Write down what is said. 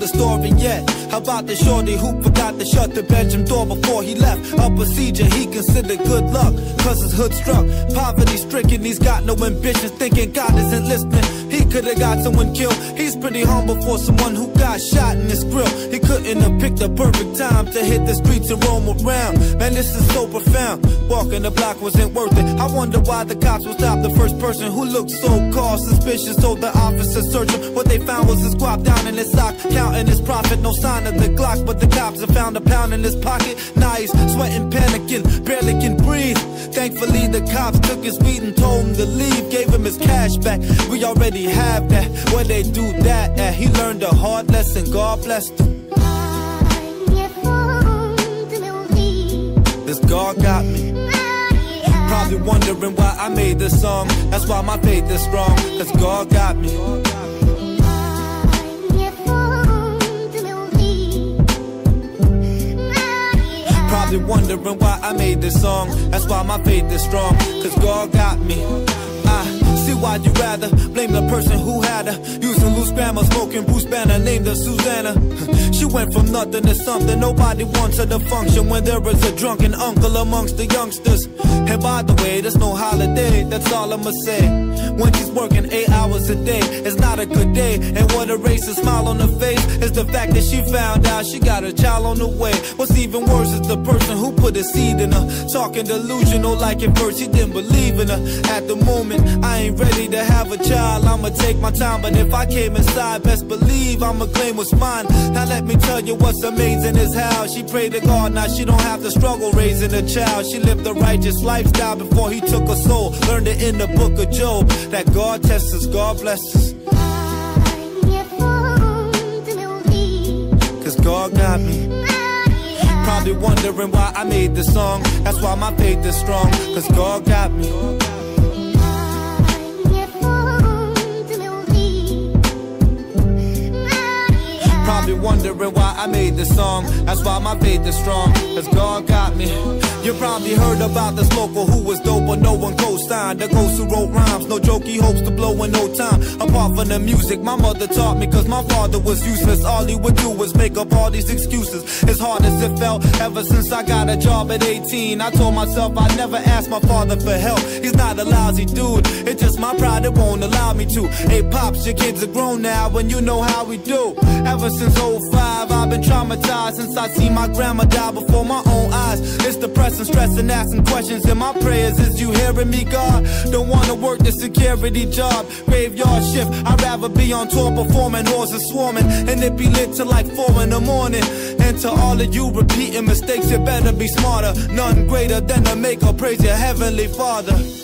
the story yet. How about the shorty who forgot to shut the bedroom door before he left? A procedure he considered good luck, cause his hood struck, poverty stricken, he's got no ambitions, thinking God isn't listening. He could've got someone killed, he's pretty humble for someone who got shot in his grill. He couldn't have picked the perfect time to hit the streets and roam around. Man, this is so profound, walking the block wasn't worth it. I wonder why the cops would stop the first person who looked so-called suspicious. So the officers searched him, what they found was his guap down in his sock, counting his profit, no sign of the Glock. But the cops have found a pound in his pocket, nice, sweating, panicking, barely can breathe. Thankfully the cops took his weed and told him to leave, gave him his cash back. We already have that, where they do that at? He learned a hard lesson, God blessed him. This God got me. Probably wondering why I made this song, that's why my faith is strong, cause God got me. Probably wondering why I made this song, that's why my faith is strong, cause God got me. See why you rather blame the person who had her, using loose grammar, smoking Bruce Banner, named her Susanna. She went from nothing to something, nobody wants her to function when there is a drunken uncle amongst the youngsters. And by the way, there's no holiday, that's all I'ma say. When she's working 8 hours a day, it's not a good day. And what erased a smile on her face is the fact that she found out she got a child on the way. What's even worse is the person who put a seed in her, talking delusional like at first he didn't believe in her. At the moment, I ain't ready to have a child, I'ma take my time. But if I came inside, best believe I'ma claim what's mine. Now let me tell you what's amazing is how she prayed to God, now she don't have to struggle raising a child. She lived a righteous lifestyle before he took her soul, learned it in the book of Job, that God tests us, God blesses us, cause God got me. Probably wondering why I made this song, that's why my faith is strong, cause God got me. Probably wondering why I made this song, that's why my faith is strong, cause God got me. You probably heard about this local who was dope but no one co-signed, the ghost who wrote rhymes, no joke, he hopes to blow in no time. Apart from the music, my mother taught me, cause my father was useless, all he would do was make up all these excuses. As hard as it felt, ever since I got a job at 18, I told myself I never asked my father for help. He's not a lousy dude, it's just my pride that won't allow me to. Hey pops, your kids are grown now and you know how we do. Ever since 05, I've been traumatized since I seen my grandma die before my own eyes. It's depressing, stressing, asking questions in my prayers. Is you hearing me, God? Don't wanna work the security job, graveyard shift. I'd rather be on tour performing, horses swarming, and it be lit till like 4 in the morning. And to all of you repeating mistakes, you better be smarter. None greater than the maker, praise your heavenly Father.